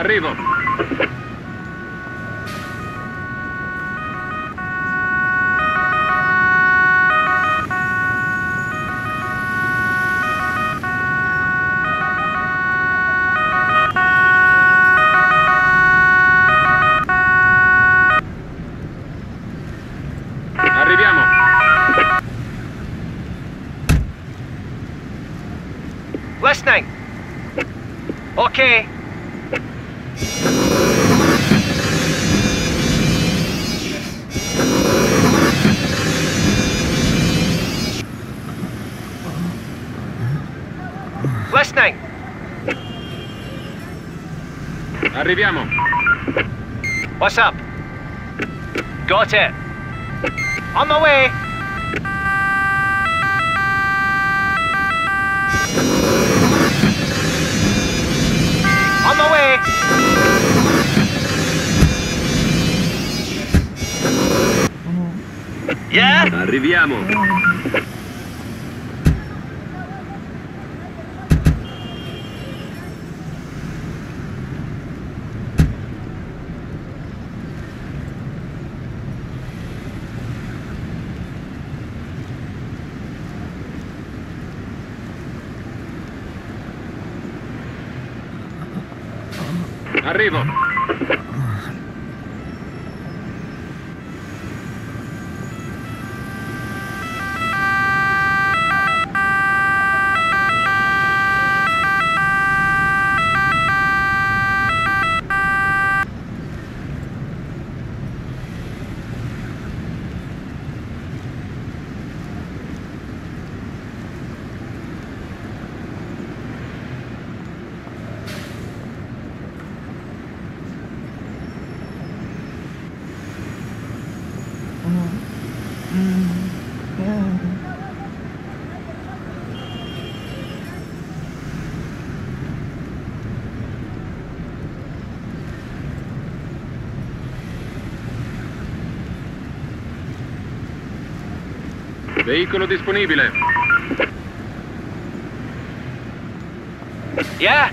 Arrivo! Listening. Okay. Listening. Arriviamo. What's up? Got it. On my way. Yeah? Arriviamo! Arrivo! Veicolo disponibile. Yeah.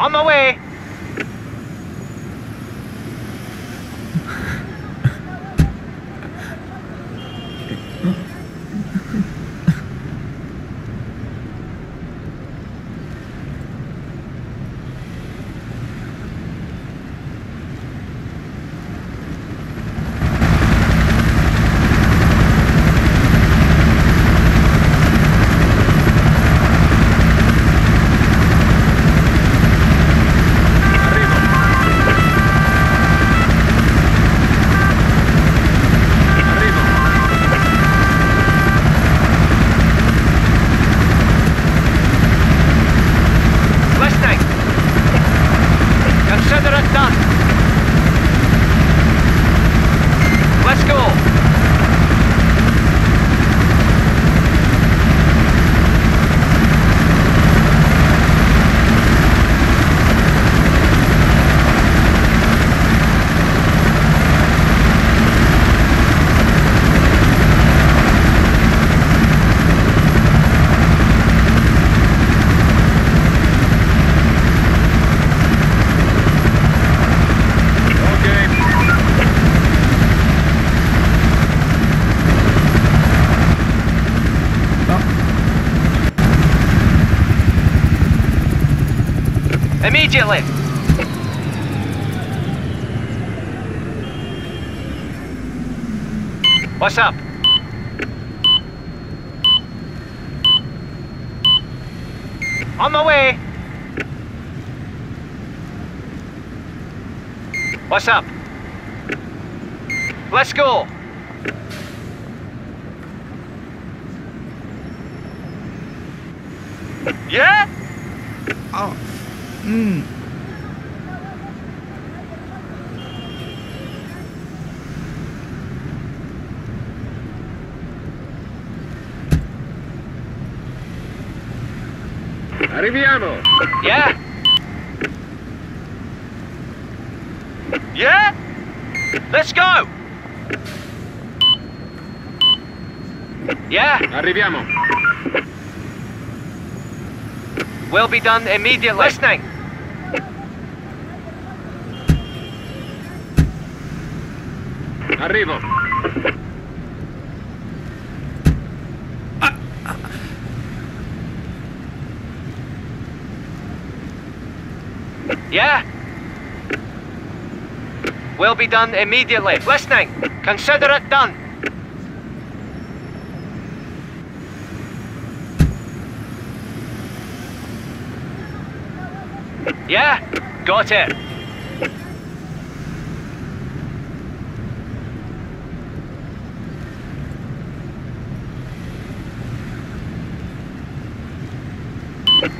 On my way. Immediately! What's up? On my way! What's up? Let's go! Yeah? Oh. Mm. Arriviamo! Yeah! Yeah? Let's go! Yeah! Arriviamo! Will be done immediately. Listening. Arrivo. Yeah. Will be done immediately. Listening. Consider it done. Yeah, got it.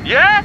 Yeah?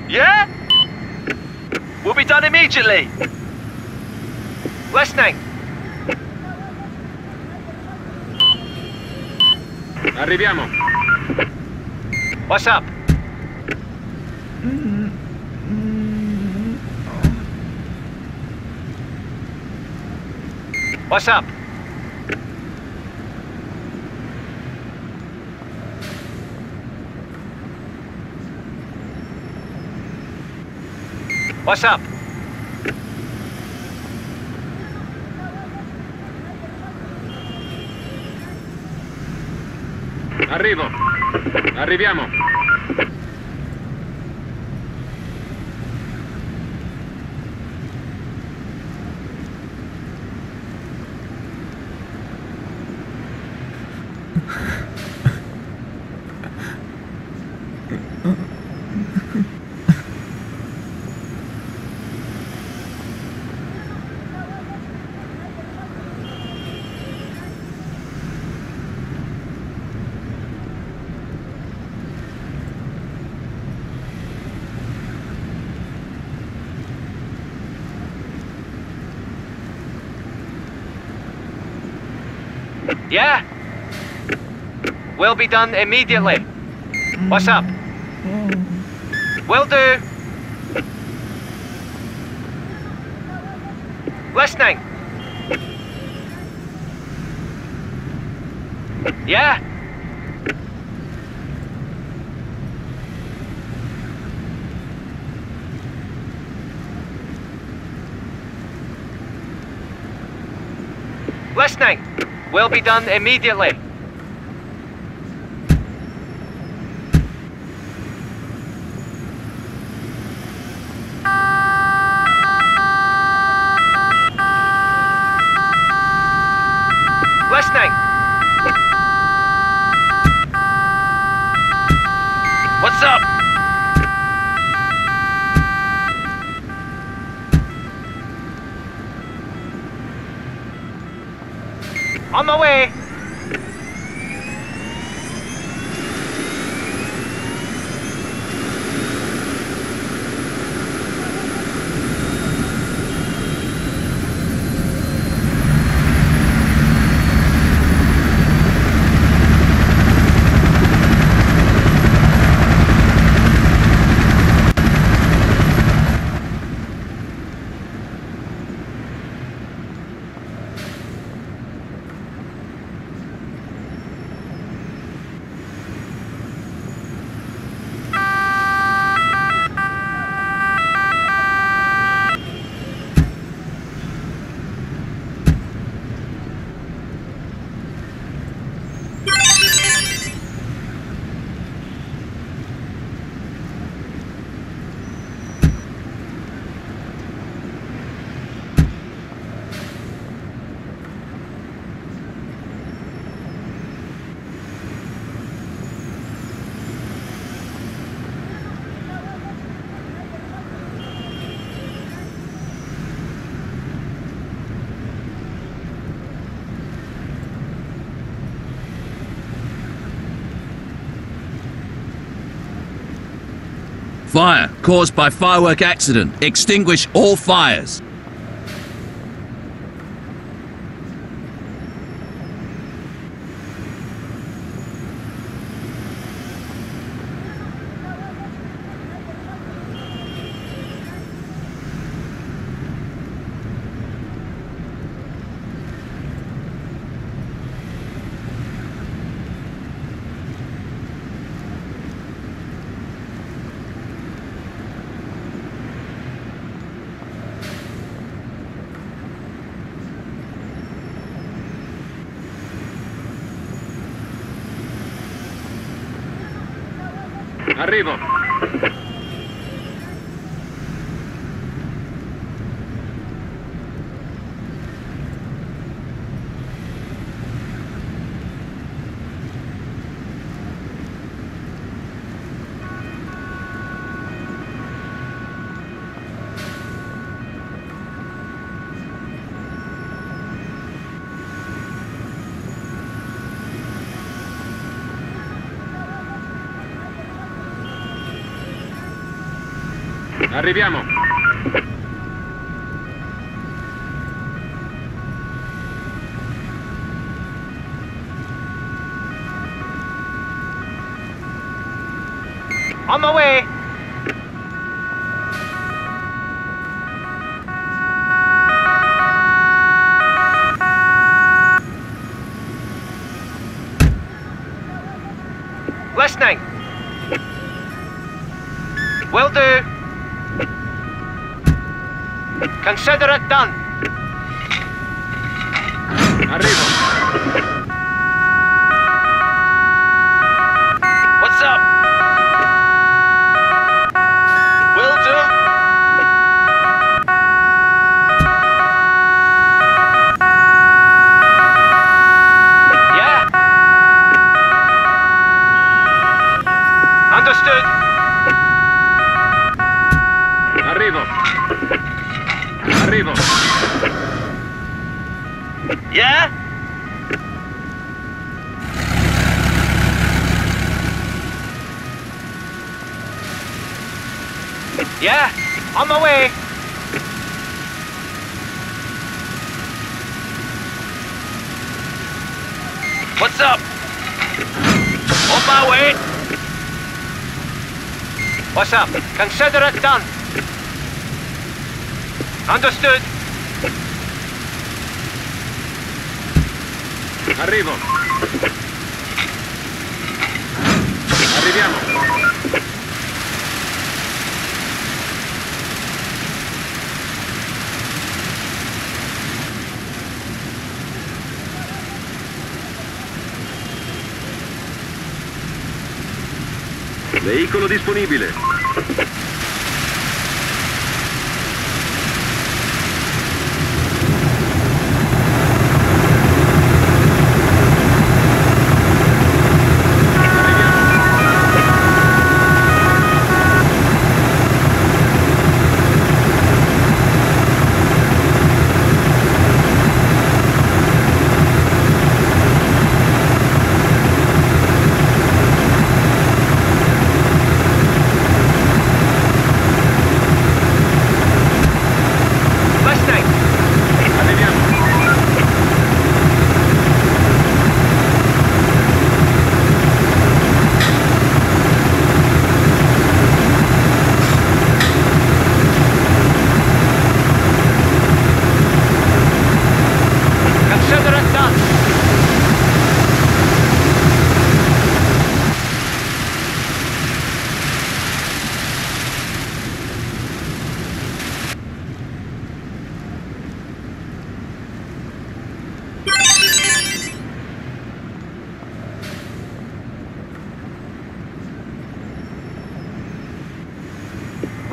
Yeah? We'll be done immediately. Listening. Arriviamo. What's up? What's up? What's up? Arrivo. Arriviamo. Yeah? Will be done immediately. What's up? Will do. Listening. Yeah? Listening. Will be done immediately. Listening. What's up? On my way. Fire caused by firework accident. Extinguish all fires. Arrivo. Arriviamo. On my way. Listening. Will do. Consider it done. Arrivo. What's up? Will do. Yeah. Understood. Arrivo. Arrivo. Yeah? Yeah, on my way. What's up? On my way. What's up? Consider it done. Understood. Arrivo. Arriviamo. Veicolo disponibile.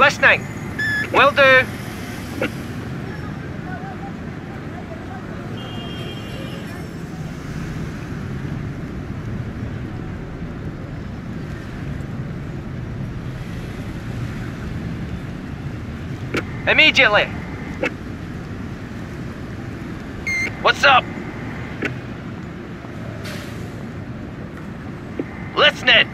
Listening. Will do. Immediately. What's up? Listening.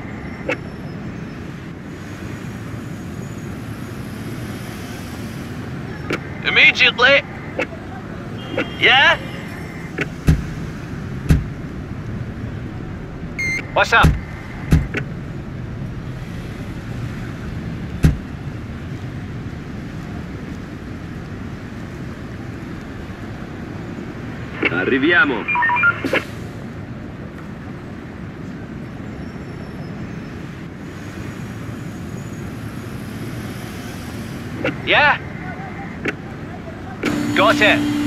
immediately. Yeah? What's up? Arriviamo. Yeah? Got it.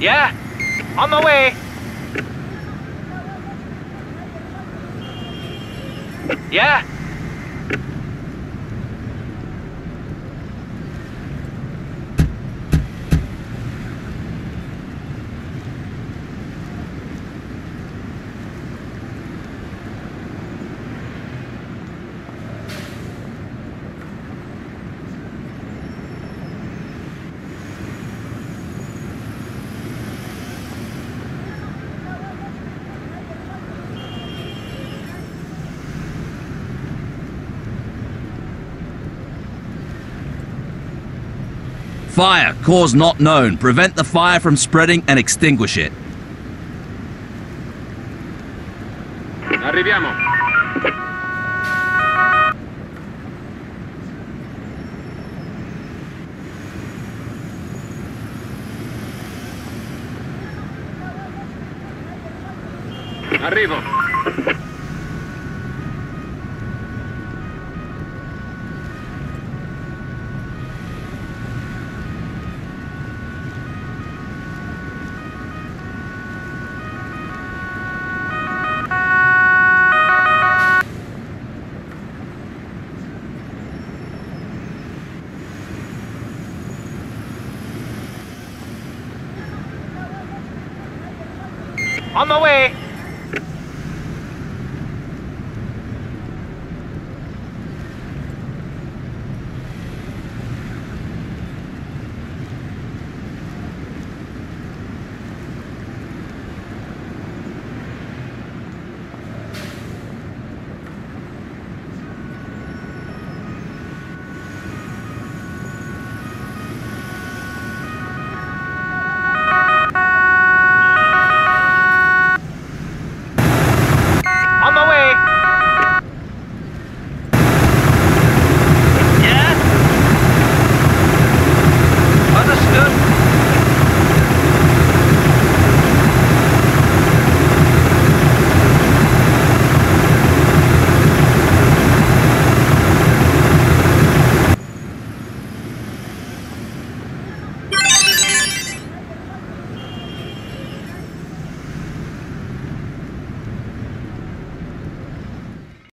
Yeah, on my way. Yeah. Fire, cause not known. Prevent the fire from spreading and extinguish it. Arriviamo. Arrivo. On my way!